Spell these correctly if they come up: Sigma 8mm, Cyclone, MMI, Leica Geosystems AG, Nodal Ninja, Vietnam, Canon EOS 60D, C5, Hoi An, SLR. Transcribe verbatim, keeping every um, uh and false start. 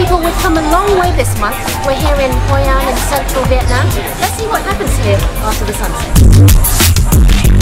people we've come a long way this month. We're here in Hoi An in central Vietnam. Let's see what happens here after the sunset.